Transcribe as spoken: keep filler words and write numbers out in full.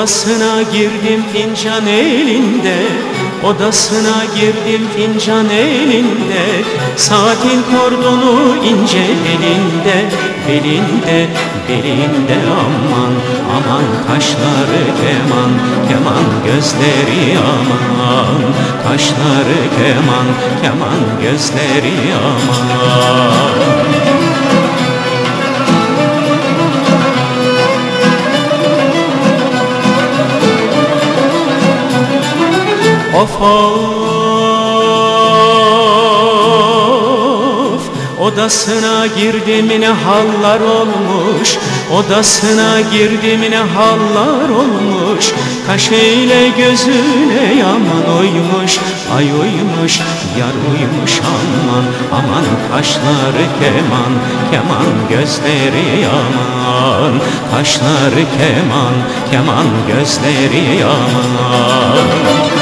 Odasına girdim fincan elinde, odasına girdim fincan elinde, saatin kordonu ince elinde, belinde, belinde aman, aman kaşları keman, keman gözleri aman, kaşları keman, keman gözleri aman. Of of, odasına girdim yine hallar olmuş, odasına girdim yine hallar olmuş, kaşeyle gözüne yaman uymuş, ay uymuş, yar uymuş aman, aman kaşları keman, keman gözleri yaman, kaşları keman, keman gözleri yaman.